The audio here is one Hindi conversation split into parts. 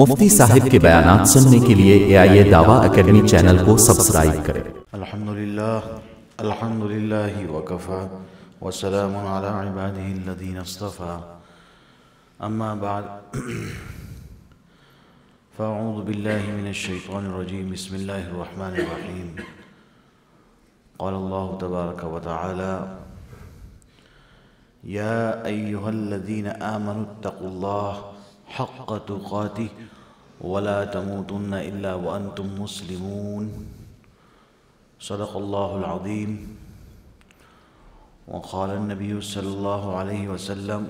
मुफ्ती साहिब के बयानात सुनने के लिए एआई दावा अकादमी चैनल को सब्सक्राइब करें। अल्हम्दुलिल्लाह वकफा वस्सलामुन अला इबादिहिल्लज़ीन इस्तफा अम्मा बाद फ़अऊज़ु बिल्लाहि मिनश्शैतानिर्रजीम बिस्मिल्लाहिर्रहमानिर्रहीम। क़ाल अल्लाहु तबारक व तआला या अय्युहल्लज़ीन आमनुत्तक़ुल्लाह हक़्क़ तुक़ातिह वला तमूतुन्ना इल्ला व अंतुम मुस्लिमून। सदक़ल्लाहुल अज़ीम। व क़ाल अन्नबिय्यु सल्लल्लाहु अलैहि वसल्लम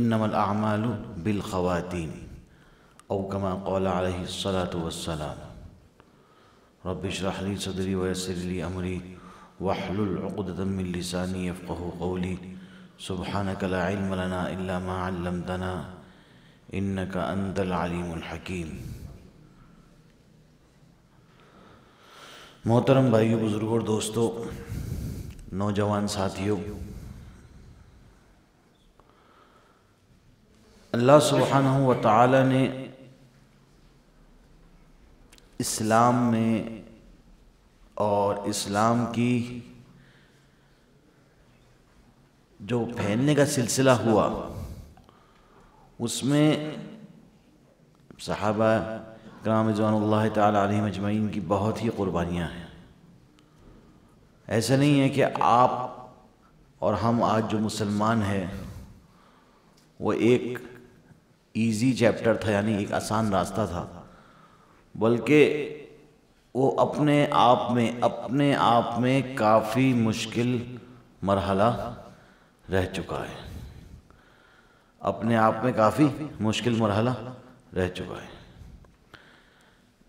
इन्नमल अअमालु बिल ख़वातीम औ कमा क़ाल अलैहिस्सलातु वस्सलाम। रब्बिश्रह ली सदरी व यस्सिर ली अमरी वहलुल उक़दतम मिन लिसानी यफ़क़हू क़ौली। सुब्हानक ला इल्म लना इल्ला मा अल्लमतना इन्नका अंतल अलीमुल हकीम। मोहतरम भाइयों, बुज़ुर्गों और दोस्तों, नौजवान साथियों, अल्लाह सुब्हानहु व तआला ने इस्लाम में और इस्लाम की जो फैलने का सिलसिला हुआ उसमें सहाबा किराम रिज़वानुल्लाह तआला अलैहिम अजमईन की बहुत ही कुर्बानियाँ हैं। ऐसा नहीं है कि आप और हम आज जो मुसलमान हैं वो एक ईज़ी चैप्टर था, यानी एक आसान रास्ता था, बल्कि वो अपने आप में काफ़ी मुश्किल मरहला रह चुका है,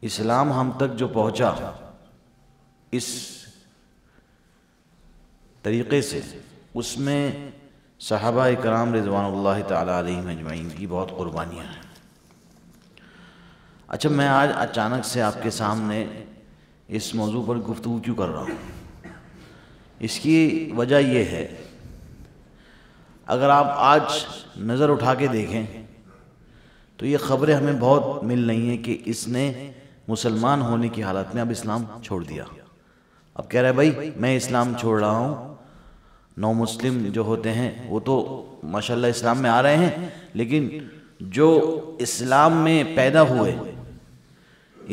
इस्लाम हम तक जो पहुँचा इस तरीक़े से उसमें सहाबा इकराम रिज़वानुल्लाह तआला अलैहिम अजमईन की बहुत कुर्बानियाँ हैं। अच्छा, मैं आज अचानक से आपके सामने इस मौजू पर गुफ्तगू क्यों कर रहा हूँ? इसकी वजह यह है, अगर आप आज नज़र उठा के देखें तो ये ख़बरें हमें बहुत मिल रही हैं कि इसने मुसलमान होने की हालत में अब इस्लाम छोड़ दिया। अब कह रहा है भाई मैं इस्लाम छोड़ रहा हूँ। नौ मुस्लिम जो होते हैं वो तो माशाल्लाह इस्लाम में आ रहे हैं, लेकिन जो इस्लाम में पैदा हुए,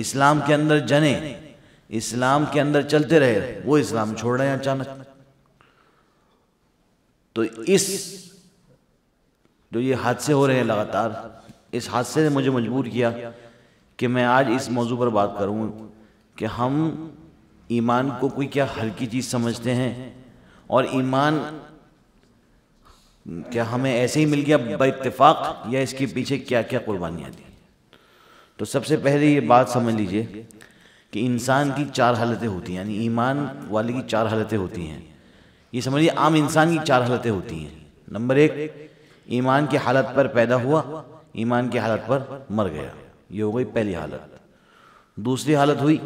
इस्लाम के अंदर जने, इस्लाम के अंदर चलते रहे, वो इस्लाम छोड़ रहे हैं अचानक। तो इस जो ये हादसे हो रहे हैं लगातार, इस हादसे ने मुझे मजबूर किया कि मैं आज इस मौजू पर बात करूँ कि हम ईमान को कोई क्या हल्की चीज़ समझते हैं और ईमान क्या हमें ऐसे ही मिल गया बइत्तिफाक, या इसके पीछे क्या क्या कुर्बानियाँ दी। तो सबसे पहले ये बात समझ लीजिए कि इंसान की चार हालतें होती हैं, यानी ईमान वाले की चार हालतें होती हैं। ये समझिए आम इंसान की चार हालतें होती हैं। नंबर एक, ईमान की हालत पर पैदा हुआ, ईमान की हालत पर मर गया, ये हो गई पहली हालत। दूसरी हालत हुई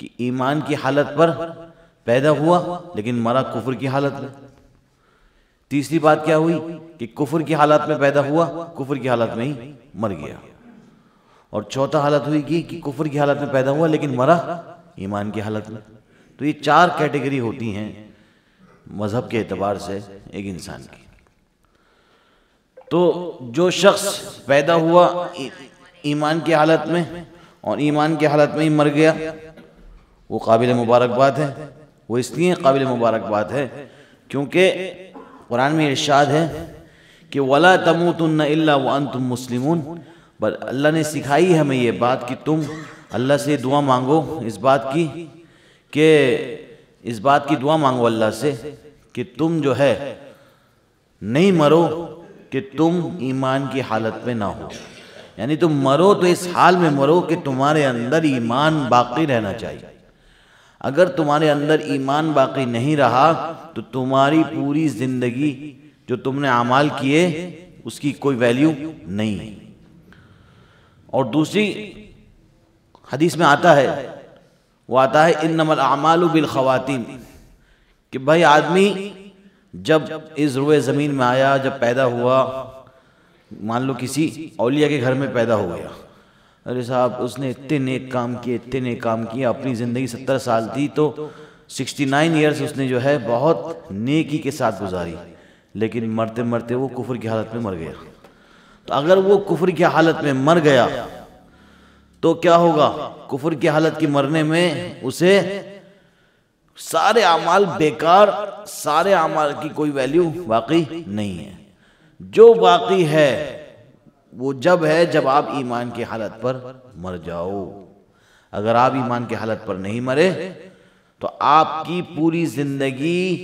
कि ईमान की हालत पर पैदा हुआ लेकिन मरा कुफर की हालत में। तीसरी बात क्या हुई कि कुफर की हालत में पैदा हुआ, कुफर की हालत में ही मर गया। और चौथा हालत हुई कि कुफर की हालत में पैदा हुआ लेकिन मरा ईमान की हालत में। तो ये चार कैटेगरी होती हैं मजहब के एतबार से एक इंसान की। तो जो शख्स पैदा हुआ ईमान की हालत में और ईमान की हालत में ही मर गया वो काबिल मुबारकबाद है। वो इसलिए काबिल मुबारकबाद है क्योंकि कुरान में इरशाद है कि वला तमूतुन्ना इल्ला व अंतुम मुस्लिमून। पर अल्लाह ने सिखाई हमें ये बात कि तुम अल्लाह से दुआ मांगो इस बात की दुआ मांगो अल्लाह से कि तुम जो है नहीं मरो कि तुम ईमान की हालत में ना हो, यानी तुम मरो तो इस हाल में मरो कि तुम्हारे अंदर ईमान बाकी रहना चाहिए। अगर तुम्हारे अंदर ईमान बाकी नहीं रहा तो तुम्हारी पूरी ज़िंदगी जो तुमने अमाल किए उसकी कोई वैल्यू नहीं है। और दूसरी हदीस में आता है, वो आता है इन्नमल अमालु बिल ख़वातीम, कि भाई आदमी जब इस रुए ज़मीन में आया, जब पैदा हुआ मान लो किसी औलिया के घर में पैदा हो गया, अरे साहब उसने इतने नेक काम किए, इतने नेक काम किए, अपनी ज़िंदगी 70 साल थी तो 69 ईयर्स उसने जो है बहुत नेकी के साथ गुजारी, लेकिन मरते मरते वो कुफर की हालत में मर गया। तो अगर वो कुफर की हालत में मर गया तो क्या होगा? कुफर की हालत के मरने में उसे सारे अमाल बेकार, सारे अमाल की कोई वैल्यू बाकी नहीं है। जो बाकी है वो जब है जब आप ईमान की हालत पर मर जाओ। अगर आप ईमान की हालत पर नहीं मरे तो आपकी पूरी जिंदगी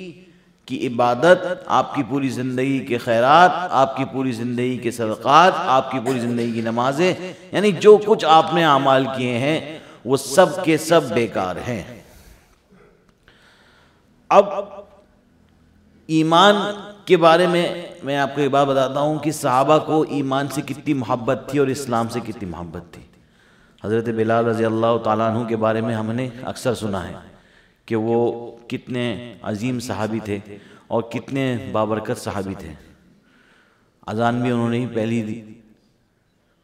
की इबादत, आपकी पूरी ज़िंदगी के खैरात, आपकी पूरी ज़िंदगी के सदक़ात, आपकी पूरी ज़िंदगी की नमाजें, यानी जो कुछ आपने अमाल किए हैं वो सब के सब बेकार हैं। अब ईमान के बारे में मैं आपको ये बात बताता हूँ कि सहाबा को ईमान से कितनी मोहब्बत थी और इस्लाम से कितनी मोहब्बत थी। हज़रत बिलाल रज़ी अल्लाह तआला अन्हु के बारे में हमने अक्सर सुना है कि वो कितने अजीम सहाबी थे और कितने बाबरकत सहाबी थे। अजान भी उन्होंने ही पहली दी।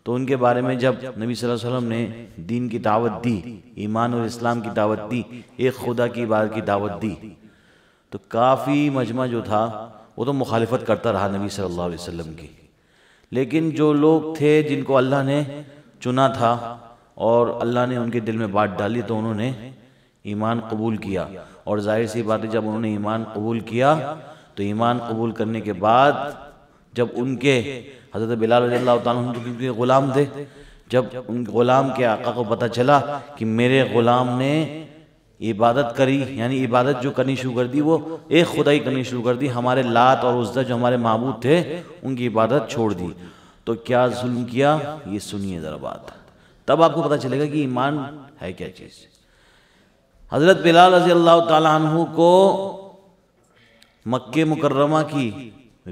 तो उनके बारे में जब नबी सल्लल्लाहु अलैहि वसल्लम ने दीन की दावत दी, ईमान और इस्लाम की दावत दी, एक खुदा की इबादत की दावत दी, तो काफ़ी मजमा जो था वो तो मुखालिफत करता रहा नबी सल्लल्लाहु अलैहि वसल्लम की। लेकिन जो लोग थे जिनको अल्लाह ने चुना था और अल्लाह ने उनके दिल में बात डाली तो उन्होंने ईमान कबूल किया। और जाहिर सी बात है जब उन्होंने ईमान कबूल किया तो ईमान कबूल करने के बाद जब उनके हज़रत बिलाल रज़ी अल्लाह तआला अन्हु क्योंकि ग़ुलाम थे, जब उन ग़ुलाम के आका को पता चला कि मेरे ग़ुलाम ने इबादत करी, यानी इबादत जो करनी शुरू कर दी वो एक खुदा ही करनी शुरू कर दी, हमारे लात और उज़्ज़ा जो हमारे माबूद थे उनकी इबादत छोड़ दी, तो क्या जुल्म किया ये सुनिए ज़रा बात, तब आपको पता चलेगा कि ईमान है क्या चीज़। हज़रत बिलाल रज़ी अल्लाह तआला अन्हु को मक्के मुकर्रमा की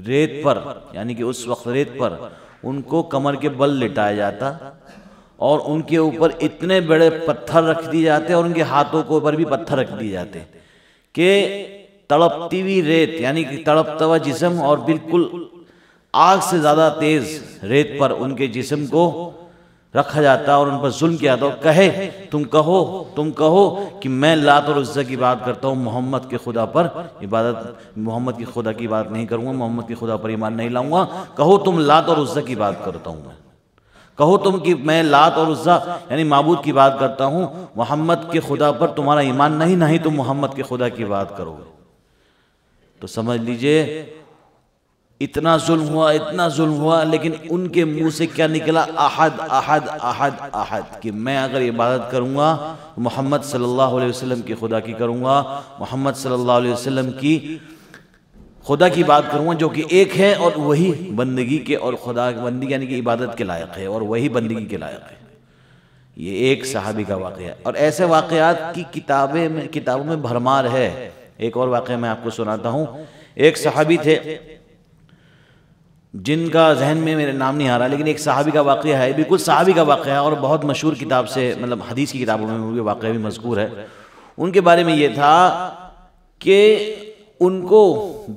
रेत पर, यानी कि उस वक्त रेत पर उनको कमर के बल लिटाया जाता और उनके ऊपर इतने बड़े पत्थर रख दिए जाते और उनके हाथों के ऊपर भी पत्थर रख दिए जाते कि तड़पती हुई रेत, यानी कि तड़पता हुआ जिस्म और बिल्कुल आग से ज़्यादा तेज़ रेत पर उनके जिस्म को रखा जाता और उन पर जुल्म किया जाता और कहे तुम कहो कि मैं लात और उज़्ज़ा की बात करता हूँ, मोहम्मद के खुदा पर इबादत, मोहम्मद के खुदा की बात नहीं करूँगा, मोहम्मद के खुदा पर ईमान नहीं लाऊंगा, कहो तुम लात और उज़्ज़ा की बात करता हूँ, मैं कहो तुम कि मैं लात और उज़्ज़ा यानी माबूद की बात करता हूँ, मोहम्मद के खुदा पर तुम्हारा ईमान नहीं तुम मोहम्मद के खुदा की बात करोगे। तो समझ लीजिए इतना जुल्म हुआ, इतना जुल्म हुआ, लेकिन उनके मुंह से क्या निकला? अहद अहद अहद अहद, कि मैं अगर इबादत करूँगा मोहम्मद सल्लल्लाहु अलैहि वसल्लम के खुदा की करूँगा, मोहम्मद सल्लल्लाहु अलैहि वसल्लम की खुदा की बात करूँगा जो कि एक है और वही बंदगी के और खुदा बंदगी यानी कि इबादत के लायक है और वही बंदगी के लायक है। ये एक सहाबी का वाक़या है और ऐसे वाक़यात की किताबों में भरमार है। एक और वाक़या मैं आपको सुनाता हूँ। एक सहाबी थे जिनका जहन में मेरे नाम नहीं आ रहा, लेकिन एक सहाबी का वाक़या है, बिल्कुल सहाबी का वाक़या है और बहुत मशहूर किताब से मतलब हदीस की किताबों में उनके वाक़या भी मज़कूर है। उनके बारे में ये था कि उनको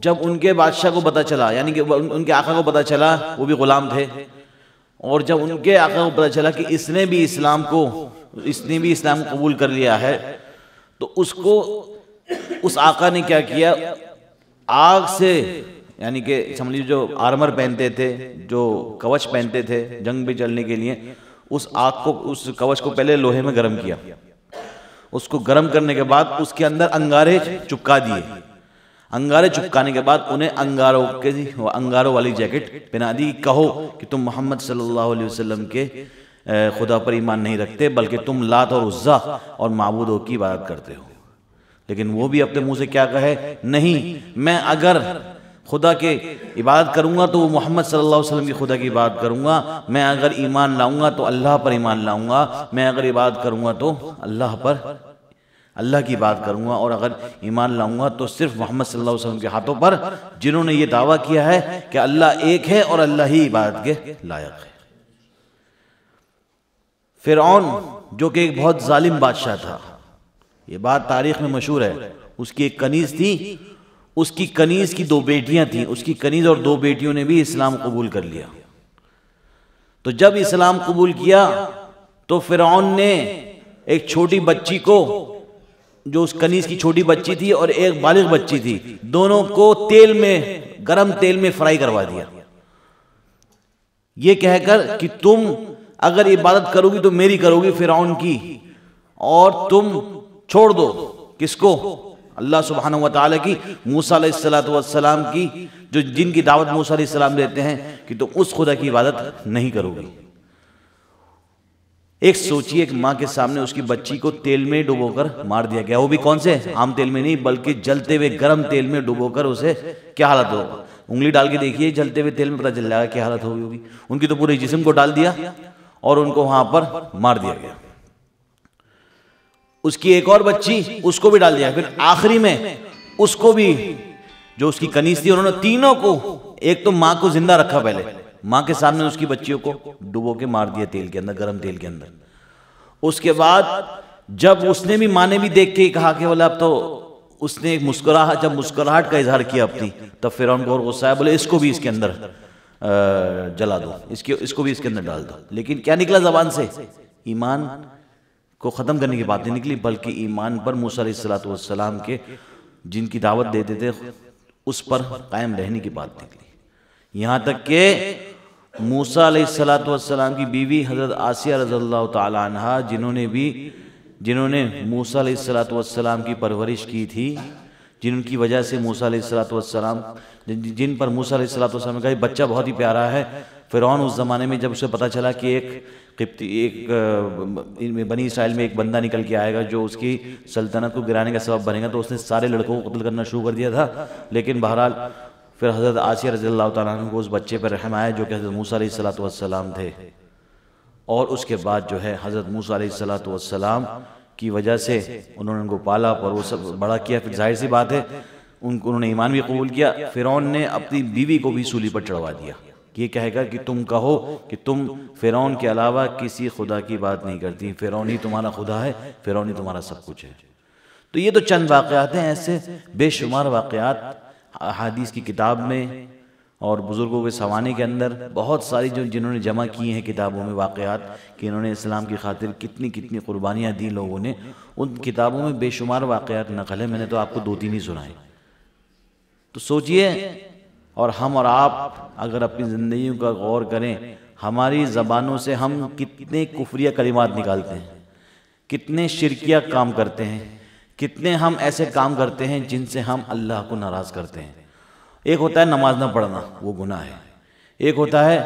जब उनके बादशाह को पता चला, यानी कि उनके आका को पता चला, वो भी ग़ुलाम थे, और जब उनके आका को पता चला कि इसने भी इस्लाम कबूल कर लिया है, तो उसको उस आका ने क्या किया? आग से, यानी कि समझ लीजिए जो आर्मर पहनते थे, जो कवच पहनते थे जंग में चलने के लिए, उस आग को, उस कवच को पहले लोहे में गर्म किया, उसको गर्म करने के बाद उसके अंदर अंगारे चिपका दिए, अंगारे चिपकाने के बाद उन्हें अंगारों वाली जैकेट पहना दी, कहो कि तुम मोहम्मद सल्लल्लाहु अलैहि वसल्लम के खुदा पर ईमान नहीं रखते बल्कि तुम लात और उज़्ज़ा और माबूदों की इबादत करते हो। लेकिन वो भी अपने मुँह से क्या कहे? नहीं, मैं अगर खुदा के इबादत करूँगा तो वो मोहम्मद सल्लल्लाहु अलैहि वसल्लम की खुदा की इबादत करूँगा, मैं अगर ईमान लाऊँगा तो अल्लाह पर ईमान लाऊँगा, मैं अगर इबादत करूँगा तो अल्लाह की बात करूँगा, और अगर ईमान लाऊँगा तो सिर्फ मोहम्मद सल्लल्लाहु अलैहि वसल्लम के हाथों पर, जिन्होंने ये दावा किया है कि अल्लाह एक है और अल्लाह ही इबादत के लायक है। फ़िरऔन जो कि एक बहुत जालिम बादशाह था, ये बात तारीख़ में मशहूर है, उसकी एक कनीज़ थी, उसकी कनीज़ की दो बेटियां थीं, उसकी कनीज़ और दो बेटियों ने भी इस्लाम कबूल कर लिया। तो जब इस्लाम कबूल किया तो फिरौन ने एक छोटी बच्ची को, जो उस कनीज की छोटी बच्ची थी और एक बालिग बच्ची थी, दोनों को तेल में, गरम तेल में फ्राई करवा दिया, ये कहकर कि तुम अगर इबादत करोगी तो मेरी करोगी, फिरौन की, और तुम छोड़ दो किसको, अल्लाह सुब्हानहू व तआला की, मूसा अलैहिस्सलातु वस्सलाम की, जो जिनकी दावत मूसा अलैहिस्सलाम देते हैं कि तुम उस खुदा की इबादत नहीं करोगी। एक सोचिए, एक माँ के सामने उसकी बच्ची को तेल में डुबोकर मार दिया गया, वो भी कौन से आम तेल में नहीं बल्कि जलते हुए गर्म तेल में डुबोकर, उसे क्या हालत होगा, उंगली डाल के देखिए जलते हुए तेल में, पता चल जाएगा क्या हालत होगी। उनकी तो पूरे जिस्म को डाल दिया और उनको वहां पर मार दिया गया। उसकी एक और बच्ची, उसको भी डाल दिया, फिर आखिरी में उसको भी, जो उसकी कनीज थी, उन्होंने तीनों को, एक तो माँ को जिंदा रखा पहले, माँ के सामने उसकी बच्चियों को डुबो के मार दिया तेल के अंदर, गरम तेल के अंदर। उसके बाद जब उसने भी, माँ ने भी देख के कहा कि बोला, अब तो उसने एक मुस्कुराहट, जब मुस्कुराहट का इजहार किया अपनी, तब फिरौन को और गुस्सा आया, बोले इसको भी इसके अंदर जला दो, इसको भी इसके अंदर डाल दो। लेकिन क्या निकला जबान से, ईमान को ख़त्म करने की बात नहीं निकली, बल्कि ईमान पर मूसा अलैहिस्सलाम के, जिनकी दावत देते थे, उस पर कायम रहने की बात निकली। यहाँ तक के मूसा अलैहिस्सलाम की बीवी हज़रत आसिया रज़ियल्लाहु तआला अन्हा, जिन्होंने मूसा अलैहिस्सलाम की परवरिश की थी, जिनकी वजह से मूसा अलैहिस्सलाम, जिन पर मूसा अलैहिस्सलाम ने कहा बच्चा बहुत ही प्यारा है। फिरौन उस ज़माने में, जब उसे पता चला कि एक बनी इसराइल में एक बंदा निकल के आएगा जो उसकी सल्तनत को गिराने का सबब बनेगा, तो उसने सारे लड़कों को कत्ल करना शुरू कर दिया था। लेकिन बहरहाल फिर हज़रत आसिया रज़ियल्लाहु तआला अन्हा को उस बच्चे पर रहम आया जो कि हज़रत मूसा अलैहिस्सलाम थे, और उसके बाद जो है हज़रत मूसा अलैहिस्सलाम की वजह से उन्होंने उनको पाला और वो सब बड़ा किया। फिर जाहिर सी बात है उन्होंने ईमान भी कबूल किया। फिरौन ने अपनी बीवी को भी सूली पर चढ़वा दिया, ये कहेगा कि तुम कहो कि तुम फिरौन के अलावा किसी खुदा की बात नहीं करती, फिरौन ही तुम्हारा खुदा है, फिरौन ही तुम्हारा सब कुछ है। तो ये तो चंद वाक़यात हैं, ऐसे बेशुमार वाक़यात अहादीस की किताब में और बुज़ुर्गों के सवाने के अंदर बहुत सारी, जो जिन्होंने जमा किए हैं किताबों में वाक़यात कि इन्होंने इस्लाम की खातिर कितनी कितनी कुर्बानियाँ दी लोगों ने, उन किताबों में बेशुमार वाक़यात नकल है। मैंने तो आपको 2-3 ही सुनाए। तो सोचिए, और हम और आप अगर अपनी ज़िंदगी का गौर करें, हमारी ज़बानों से हम कितने कुफ्रिया कलिमात निकालते हैं, कितने शिरकिया काम करते हैं, कितने हम ऐसे काम करते हैं जिनसे हम अल्लाह को नाराज़ करते हैं। एक होता है नमाज ना पढ़ना, वो गुनाह है। एक होता है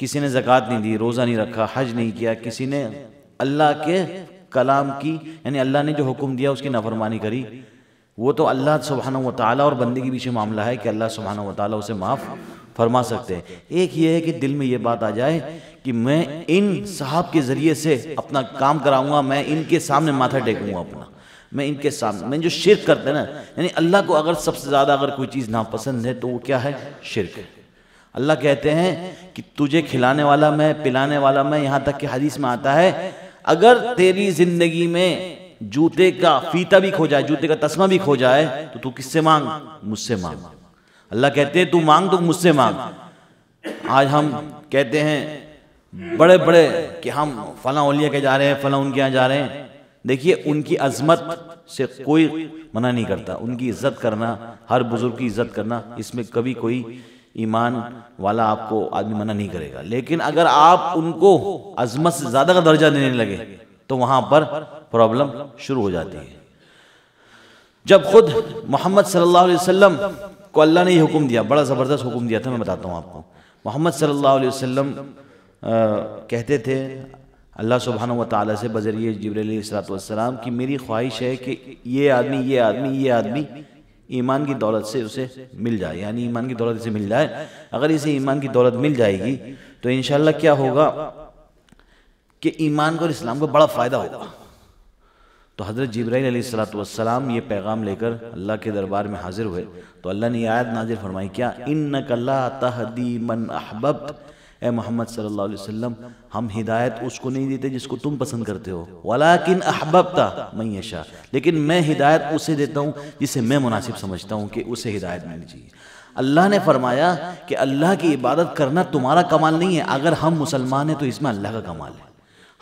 किसी ने ज़कात नहीं दी, रोज़ा नहीं रखा, हज नहीं किया, किसी ने अल्लाह के कलाम की, यानी अल्लाह ने जो हुक्म दिया उसकी नाफरमानी करी, वो तो अल्लाह सुब्हानहू व तआला और बंदे के बीच में मामला है कि अल्लाह सुब्हानहू व तआला उसे माफ़ फरमा सकते हैं। एक ये है कि दिल में ये बात आ जाए कि मैं इन साहब के ज़रिए से अपना काम कराऊंगा, मैं इनके सामने माथा टेकूंगा अपना, मैं इनके सामने, मैं जो शिरक करते हैं ना, यानी अल्लाह को अगर सबसे ज़्यादा अगर कोई चीज़ नापसंद है तो वो क्या है, शिरक है। अल्लाह कहते हैं कि तुझे खिलाने वाला मैं, पिलाने वाला मैं, यहाँ तक कि हदीस में आता है अगर तेरी ज़िंदगी में जूते का फीता भी खो जाए, जूते का तस्मा भी खो जाए, तो तू किससे मांग, मुझसे मांग। अल्लाह कहते हैं तू मांग तो मुझसे मांग। आज हम कहते हैं बड़े बड़े कि हम फला औलिया के जा रहे हैं, फला उनके यहाँ जा रहे हैं। देखिए, उनकी अजमत से कोई मना नहीं करता, उनकी इज्जत करना, हर बुजुर्ग की इज्जत करना, इसमें कभी कोई ईमान वाला आपको आदमी मना नहीं करेगा। लेकिन अगर आप उनको अजमत से ज़्यादा का दर्जा देने लगे तो वहाँ पर प्रॉब्लम शुरू हो जाती है। जब खुद मोहम्मद सल्लल्लाहु अलैहि वसल्लम को अल्लाह ने ये हुक्म दिया, बड़ा ज़बरदस्त हुक्म दिया था, मैं बताता हूँ आपको। मोहम्मद सल्लल्लाहु अलैहि वसल्लम कहते थे अल्लाह सुब्हानहू व तआला से बज़रिए जिब्रील अलैहिस्सलाम कि मेरी ख्वाहिश है कि ये आदमी ईमान की दौलत से उसे मिल जाए, यानी ईमान की दौलत इसे मिल जाए। अगर इसे ईमान की दौलत मिल जाएगी तो इंशाल्लाह क्या होगा कि ईमान को और इस्लाम को बड़ा फ़ायदा होगा। तो हज़रत जिब्राईल अलैहिस्सलाम ये पैगाम लेकर अल्लाह के दरबार में हाजिर हुए तो अल्लाह ने आयत नाज़िल फरमाई, क्या, इन्नका ला तहदी मन अहबब्त, ए मोहम्मद सल्लल्लाहु अलैहि वसल्लम, हम हिदायत उसको नहीं देते जिसको तुम पसंद करते हो, वलाकिन अहबब्ता मन यशा, लेकिन मैं हिदायत उसे देता हूँ जिसे मैं मुनासिब समझता हूँ कि उसे हिदायत मिलनी चाहिए। अल्लाह ने फरमाया कि अल्लाह की इबादत करना तुम्हारा कमाल नहीं है। अगर हम मुसलमान हैं तो इसमें अल्लाह का कमाल है,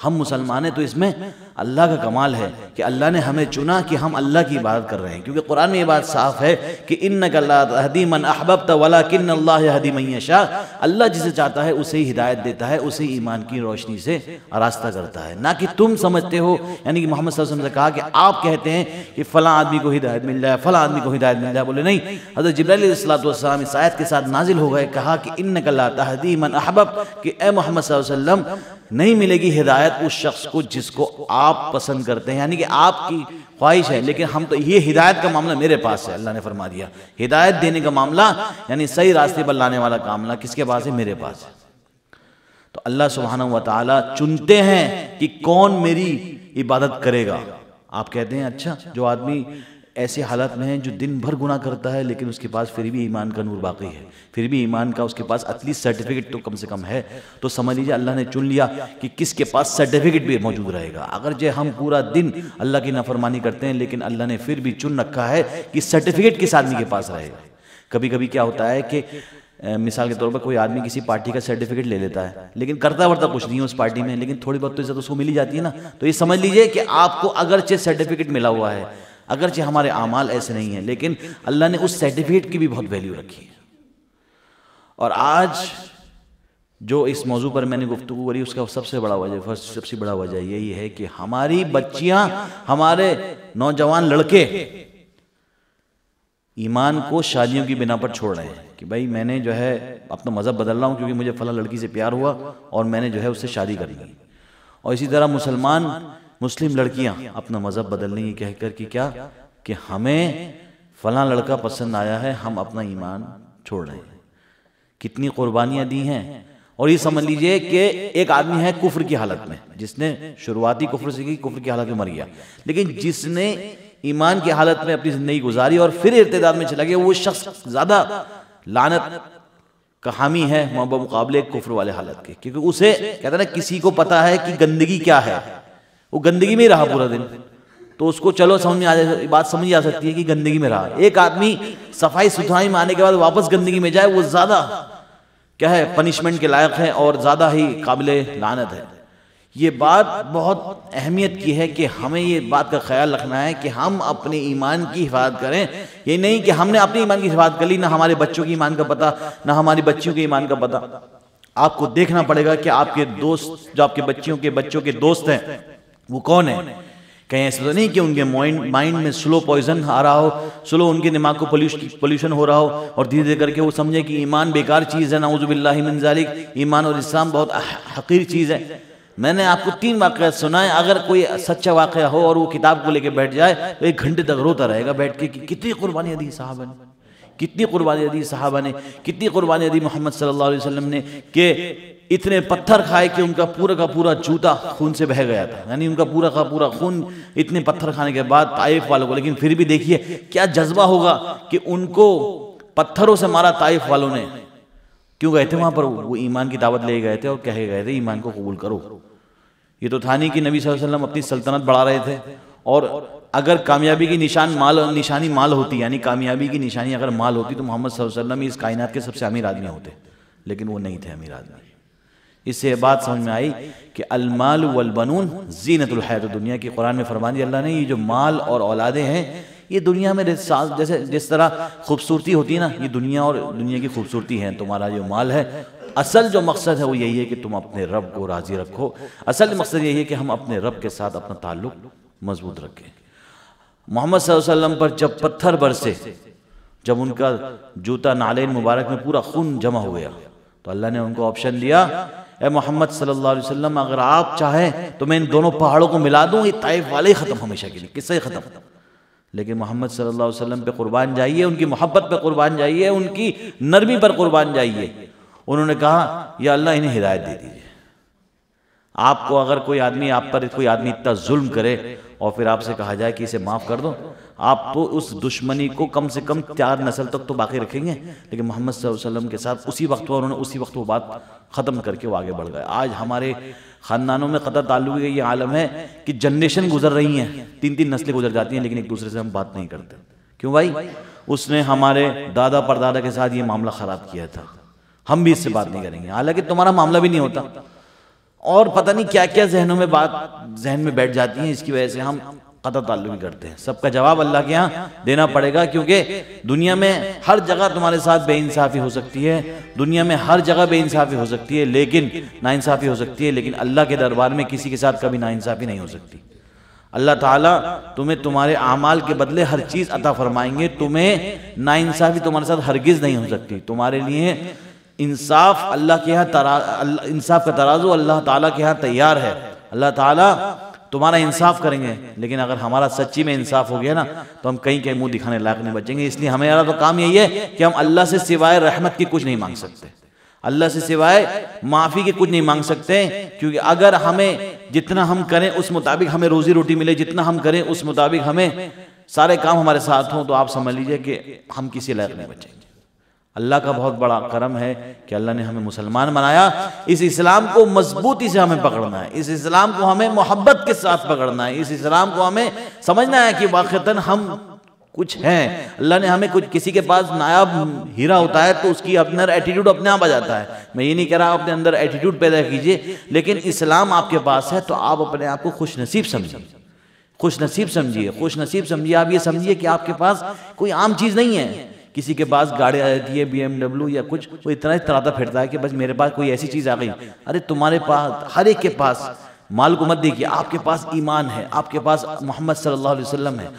हम मुसलमान हैं तो इसमें अल्लाह का कमाल है कि अल्लाह ने हमें चुना कि हम अल्लाह की इबादत कर रहे हैं। क्योंकि कुरान में ये बात साफ है कि इन्नका ला तहदी मन अहबब्ता वलाकिन अल्लाह यहदी मन यशा, अल्लाह जिसे चाहता है उसे ही हिदायत देता है, उसे ही ईमान की रोशनी से रास्ता करता है। ना कि तुम समझते हो, यानी कि मोहम्मद सल्लल्लाहु अलैहि वसल्लम ने कहा कि आप कहते हैं कि फ़लाँ आदमी को हिदायत मिल जाए, फ़लाँ आदमी को हिदायत मिल जाए। बोले नहीं, हज़रत जिब्रील अलैहिस्सलाम इस आयत के साथ नाजिल हो गए, कहा कि इन्नका ला तहदी मन अहबब्ता, कि ए मोहम्मद सल्लल्लाहु अलैहि वसल्लम नहीं मिलेगी हिदायत उस शख्स को जिसको आप पसंद करते हैं, यानी कि आपकी ख्वाहिश है। लेकिन हम तो ये हिदायत का मामला मेरे पास है, अल्लाह ने फरमा दिया हिदायत देने का मामला, यानी सही रास्ते पर लाने वाला मामला किसके पास है? मेरे पास है। तो अल्लाह सुब्हानहू व तआला चुनते हैं कि कौन मेरी इबादत करेगा। आप कहते हैं अच्छा, जो आदमी ऐसे हालत में है जो दिन भर गुनाह करता है लेकिन उसके पास फिर भी ईमान का नूर बाकी है, फिर भी ईमान का उसके पास एटलीस्ट सर्टिफिकेट तो कम से कम है, तो समझ लीजिए अल्लाह ने चुन लिया कि किसके पास सर्टिफिकेट भी मौजूद रहेगा। अगर जो हम पूरा दिन अल्लाह की नाफरमानी करते हैं लेकिन अल्लाह ने फिर भी चुन रखा है कि सर्टिफिकेट किस आदमी के पास रहेगा। कभी कभी क्या होता है कि मिसाल के तौर पर कोई आदमी किसी पार्टी का सर्टिफिकेट ले लेता है लेकिन करता वरता कुछ नहीं है उस पार्टी में, लेकिन थोड़ी बहुत तो इज्जत उसको मिली जाती है ना। तो ये समझ लीजिए कि आपको अगरचे सर्टिफिकेट मिला हुआ है, अगरचे हमारे आमाल ऐसे नहीं हैं, लेकिन अल्लाह ने उस सर्टिफिकेट की भी बहुत वैल्यू रखी है। और आज जो इस मौजू पर मैंने गुफ्तगू करी उसका सबसे बड़ा वजह यही है कि हमारी बच्चियां, हमारे नौजवान लड़के ईमान को शादियों की बिना पर छोड़ रहे हैं कि भाई मैंने जो है अपना मज़हब बदल रहा हूँ क्योंकि मुझे फला लड़की से प्यार हुआ और मैंने जो है उससे शादी कर ली। और इसी तरह मुस्लिम लड़कियां अपना मज़हब बदलने की कहकर कि क्या कि हमें फलां लड़का पसंद आया है, हम अपना ईमान छोड़ रहे हैं। कितनी कुर्बानियां दी हैं। और ये समझ लीजिए कि एक आदमी है कुफ्र की हालत में, जिसने शुरुआती कुफ्र से की, कुफ्र की हालत में मर गया, लेकिन जिसने ईमान की हालत में अपनी ज़िंदगी गुजारी और फिर इर्तिदाद में चला गया, वो शख्स ज़्यादा लानत का हामी है मुकाबले कुफ्र वाले हालत के। क्योंकि उसे कहते ना, किसी को पता है कि गंदगी क्या है, वो गंदगी में रहा पूरा दिन, तो उसको चलो समझ में आ जाए, बात समझ आ सकती है कि गंदगी में रहा। एक आदमी सफाई सुथराई में आने के बाद वापस गंदगी में जाए, वो ज़्यादा क्या है, पनिशमेंट के लायक है और ज़्यादा ही काबिले लानत है। ये बात बहुत अहमियत की है कि हमें ये बात का ख्याल रखना है कि हम अपने ईमान की हिफाजत करें। ये नहीं कि हमने अपने ईमान की हिफाजत कर ली, ना हमारे बच्चों के ईमान का पता, ना हमारी बच्चियों के ईमान का पता। आपको देखना पड़ेगा कि आपके दोस्त, जो आपके बच्चियों के बच्चों के दोस्त हैं, वो कौन है। कहीं ऐसा तो नहीं कि उनके माइंड में स्लो पॉइजन आ रहा हो, स्लो उनके दिमाग को पोल्यूशन हो रहा हो और धीरे धीरे करके वो समझे कि ईमान बेकार चीज़ है, नाउज़ुबिल्लाहि मिन ज़ालिक, ईमान और इस्लाम बहुत हकीर चीज़ है। मैंने आपको 3 वाक़या सुनाए, अगर कोई सच्चा वाक़या हो और वो किताब को लेकर बैठ जाए तो 1 घंटे तक रोता रहेगा बैठ के कि कितनी कुर्बानियाँ दी साहबा ने, कितनी कुर्बानियाँ दी साहबा ने, कितनी कुर्बानियाँ दी मोहम्मद सल्लल्लाहु अलैहि वसल्लम ने, कि इतने पत्थर खाए कि उनका पूरा का पूरा जूता खून से बह गया था, यानी उनका पूरा का पूरा खून इतने पत्थर खाने के बाद ताइफ वालों को। लेकिन फिर भी देखिए क्या जज्बा होगा कि उनको पत्थरों से मारा ताइफ वालों ने। क्यों गए थे वहाँ पर? वो ईमान की दावत ले गए थे और कहे गए थे ईमान को कबूल करो। ये तो था नहीं कि नबी सल्लल्लाहु अलैहि वसल्लम अपनी सल्तनत बढ़ा रहे थे। और अगर कामयाबी की निशानी माल होती, यानी कामयाबी की निशानी अगर माल होती, तो मोहम्मद सल्लल्लाहु अलैहि वसल्लम इस कायनात के सबसे अमीर आदमी होते, लेकिन वो नहीं थे अमीर आदमी। इससे बात समझ में आई कि अलमाल वल बनून जीनतुल हयात दुनिया की कुरान में फरमान दिया अल्लाह ने, ये जो माल और औलादें हैं ये दुनिया में जैसे जिस तरह खूबसूरती होती है ना, ये दुनिया और दुनिया की खूबसूरती है। तुम्हारा जो माल है, असल जो मकसद है वो यही है कि तुम अपने रब को राज़ी रखो। असल मकसद यही है कि हम अपने रब के साथ अपना ताल्लुक़ मजबूत रखें। मोहम्मद सल्लल्लाहु अलैहि वसल्लम पर जब पत्थर बरसे, जब उनका जूता नालेन मुबारक में पूरा खून जमा हो गया, तो अल्लाह ने उनको ऑप्शन दिया, ए मोहम्मद सल्लल्लाहु अलैहि वसल्लम अगर आप चाहें तो मैं इन दोनों पहाड़ों को मिला दूँ, ये ताइफ वाले ख़त्म हमेशा के लिए, किससे ख़त्म। लेकिन मोहम्मद सल्लल्लाहु अलैहि वसल्लम पे कुर्बान जाइए, उनकी मोहब्बत पे कुर्बान जाइए, उनकी नरमी पर कुर्बान जाइए। उन्होंने कहा या अल्लाह इन्हें हिदायत दे दीजिए। आपको अगर कोई आदमी, आप पर कोई आदमी इतना जुल्म करे और फिर आपसे कहा जाए कि इसे माफ़ कर दो, आप तो उस दुश्मनी को कम से कम 4 नस्ल तक तो बाकी रखेंगे। लेकिन मोहम्मद सल्लल्लाहु अलैहि वसल्लम के साथ उसी वक्त उन्होंने उसी वक्त वो बात ख़त्म करके वो आगे बढ़ गए। आज हमारे ख़ानदानों में कतर ताल्लुक़ ये आलम है कि जनरेशन गुजर रही हैं, 3-3 नस्लें गुजर जाती हैं, लेकिन एक दूसरे से हम बात नहीं करते। क्यों भाई? उसने हमारे दादा परदादा के साथ ये मामला ख़राब किया था, हम भी इससे बात नहीं करेंगे। हालांकि तुम्हारा मामला भी नहीं होता, और पता नहीं क्या क्या जहनों में बात जहन में बैठ जाती है, इसकी वजह से हम कतई ताल्लुक नहीं करते हैं। सबका जवाब अल्लाह के यहाँ देना पड़ेगा, क्योंकि दुनिया में हर जगह तुम्हारे साथ बेइंसाफ़ी हो सकती है, दुनिया में हर जगह बेइंसाफ़ी हो सकती है, लेकिन नाइंसाफ़ी हो सकती है, लेकिन अल्लाह के दरबार में किसी के साथ कभी नाइंसाफ़ी नहीं हो सकती। अल्लाह ताला तुम्हें तुम्हारे अमाल के बदले हर चीज़ अता फरमाएंगे, तुम्हें नाइंसाफ़ी तुम्हारे साथ हरगिज़ नहीं हो सकती। तुम्हारे लिए इंसाफ अल्लाह के यहाँ, इंसाफ का तराजू अल्लाह ताला के यहाँ तैयार है। अल्लाह ताला तुम्हारा इंसाफ करेंगे, लेकिन अगर हमारा सच्ची में इंसाफ हो गया ना तो हम कहीं कहीं मुंह दिखाने लायक नहीं बचेंगे। इसलिए हमारा तो काम यही है कि हम अल्लाह से सिवाय रहमत की कुछ नहीं मांग सकते, अल्लाह से सिवाय माफ़ी के कुछ नहीं मांग सकते, क्योंकि अगर हमें जितना हम करें उस मुताबिक हमें रोज़ी रोटी मिले, जितना हम करें उस मुताबिक हमें सारे काम हमारे साथ हों, तो आप समझ लीजिए कि हम किसी लायक नहीं बचेंगे। अल्लाह का बहुत बड़ा करम है कि अल्लाह ने हमें मुसलमान बनाया। इस इस्लाम को मजबूती से हमें पकड़ना है, इस इस्लाम को हमें मोहब्बत के साथ पकड़ना है, इस इस्लाम को हमें समझना है कि वाक़तन हम कुछ हैं। अल्लाह ने हमें कुछ, किसी के पास नायाब हीरा होता है तो उसकी अपना एटीट्यूड अपने आप आ जाता है। मैं ये नहीं कह रहा अपने अंदर एटीट्यूड पैदा कीजिए, लेकिन इस्लाम आपके पास है तो आप अपने आप को खुश नसीब समझिए, खुश नसीब समझिए, खुश नसीब समझिए। आप ये समझिए कि आपके पास कोई आम चीज़ नहीं है। किसी के पास गाड़ी आ जाती है BMW या कुछ, वो इतना तराता फिरता है कि बस मेरे पास कोई ऐसी चीज़ आ गई। अरे तुम्हारे पास, हर एक के पास माल को मत देखिए, आपके पास ईमान है, आपके पास मोहम्मद सल्लल्लाहु अलैहि वसल्लम है।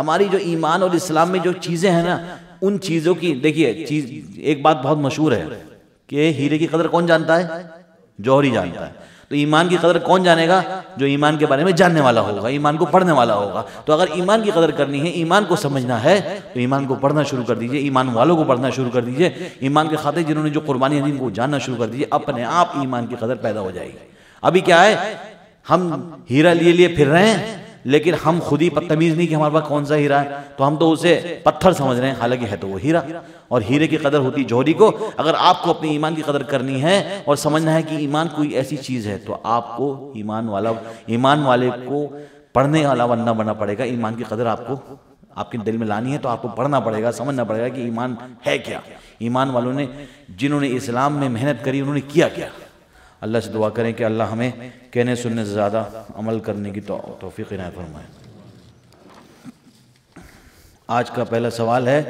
हमारी जो ईमान और इस्लाम में जो चीज़ें हैं ना, उन चीज़ों की देखिए चीज़। एक बात बहुत मशहूर है कि हीरे की कदर कौन जानता है? जौहरी जानता है। तो ईमान की कदर कौन जानेगा? जो ईमान के बारे में जानने वाला होगा, ईमान को पढ़ने वाला होगा। तो अगर ईमान की कदर करनी है, ईमान को समझना है, तो ईमान को पढ़ना शुरू कर दीजिए, ईमान वालों को पढ़ना शुरू कर दीजिए, ईमान के खातिर जिन्होंने जो कुर्बानी दी उनको जानना शुरू कर दीजिए, अपने आप ईमान की कदर पैदा हो जाएगी। अभी क्या है, हम हीरा लिए लिए फिर रहे हैं, लेकिन हम खुद ही बदतमीज़ नहीं कि हमारे पास कौन सा हीरा है, तो हम तो उसे पत्थर समझ रहे हैं, हालांकि है तो वो हीरा। और हीरे की कदर होती जोहरी को। अगर आपको अपने ईमान की कदर करनी है और समझना है कि ईमान कोई ऐसी चीज़ है, तो आपको ईमान वाले को पढ़ने वाला बनना पड़ेगा। ईमान की कदर आपको आपके दिल में लानी है तो आपको पढ़ना पड़ेगा, समझना पड़ेगा कि ईमान है क्या, ईमान वालों ने, जिन्होंने इस्लाम में मेहनत करी, उन्होंने किया क्या। अल्लाह से दुआ करें कि अल्लाह हमें कहने सुनने से ज़्यादा अमल करने की तौफीक इनायत फरमाए। आज का पहला सवाल है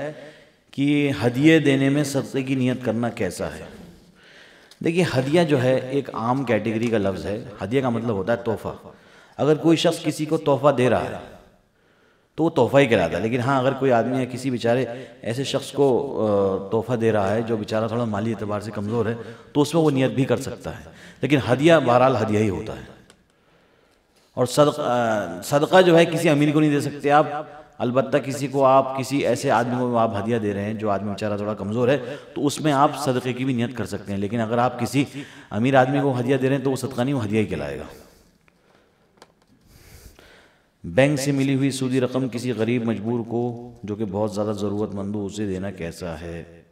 कि हदिये देने में सदक़े की नियत करना कैसा है। देखिए, हदिया जो है एक आम कैटेगरी का लफ्ज़ है। हदिया का मतलब होता है तोहफ़ा। अगर कोई शख्स किसी को तोहफ़ा दे रहा है तो वो तोहफ़ा ही कहलाता है। लेकिन हाँ, अगर कोई आदमी या किसी बेचारे ऐसे शख्स को तोहफ़ा दे रहा है जो बेचारा थोड़ा माली एतबार से कमज़ोर है, तो उसमें वो नियत भी कर सकता है, लेकिन हदिया बहरहाल हदिया ही होता है। और सदका जो है किसी अमीर को नहीं दे सकते आप। अलबत्ता किसी को आप, किसी ऐसे आदमी को आप हदिया दे रहे हैं जो आदमी बेचारा थोड़ा कमज़ोर है, तो उसमें आप सदक़े की भी नियत कर सकते हैं। लेकिन अगर आप किसी अमीर आदमी को हदिया दे रहे हैं तो वो सदका नहीं, वो हदिया ही कहलाएगा। बैंक से मिली हुई सूदी रकम किसी गरीब मजबूर को जो कि बहुत ज़्यादा ज़रूरतमंद हो, उसे देना कैसा है?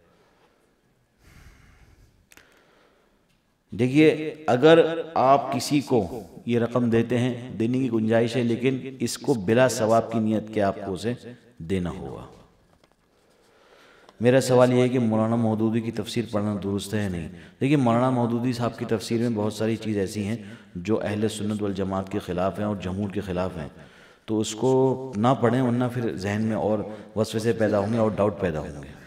देखिए, अगर आप किसी को ये रकम देते हैं, देने की गुंजाइश है, लेकिन इसको बिला सवाब की नियत के आपको उसे देना होगा। मेरा सवाल यह है कि मौलाना मौदूदी की तफसीर पढ़ना दुरुस्त है नहीं? देखिए, मौलाना मौदूदी साहब की तफसीर में बहुत सारी चीज़ ऐसी हैं जो अहले सुन्नत वल जमात के ख़िलाफ़ हैं और जमहूर के ख़िलाफ़ हैं, तो उसको ना पढ़ें, वरना फिर जहन में और वसवसे पैदा होंगे और डाउट पैदा होंगे।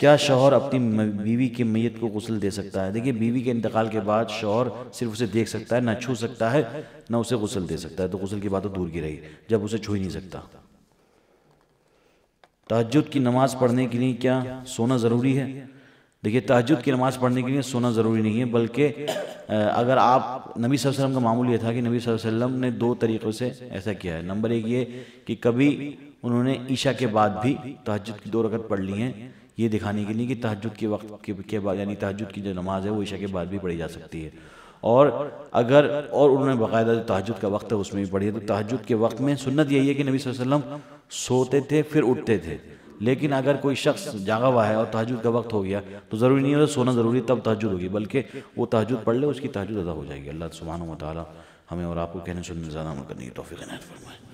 क्या शौहर अपनी बीवी की मैयत को गुस्ल दे सकता है? देखिए, बीवी के इंतकाल के बाद शौहर सिर्फ उसे देख सकता है, ना छू सकता है, ना उसे गुस्ल दे सकता है। तो गुस्ल की बात तो दूर की रही, जब उसे छू ही नहीं सकता। तहज्जुद की नमाज़ पढ़ने के लिए क्या सोना ज़रूरी है? देखिए, तहज्जुद की नमाज़ पढ़ने के लिए सोना ज़रूरी नहीं है, बल्कि अगर आप, नबी सल्लल्लाहु अलैहि वसल्लम का मामूल ये था कि नबी सल्लल्लाहु अलैहि वसल्लम ने दो तरीक़ों से ऐसा किया है। नंबर एक ये कि कभी उन्होंने ईशा के बाद भी तहज्जुद की दो रकत पढ़ ली हैं, ये दिखाने के लिए कि तहज्जुद के वक्त के बाद, यानी तहज्जुद की जो नमाज़ है वो ईशा के बाद भी पढ़ी जा सकती है। और उन्होंने बाकायदा जो तहज्जुद का वक्त है उसमें भी पढ़ी है। तो तहज्जुद के वक्त में सुन्नत यही है कि नबी सल्लल्लाहु अलैहि वसल्लम सोते थे फिर उठते थे। लेकिन अगर कोई शख्स जागा हुआ है और तहज्जुद का वक्त हो गया तो ज़रूरी नहीं है सोना ज़रूरी तब तहज्जुद होगी, बल्कि वो तहज्जुद पढ़ ले, उसकी तहज्जुद अदा हो जाएगी। अल्लाह सुब्हानहू व तआला हमें और आपको कहने सुनने ज़्यादा अमल करने की तौफीक इनायत फरमाए।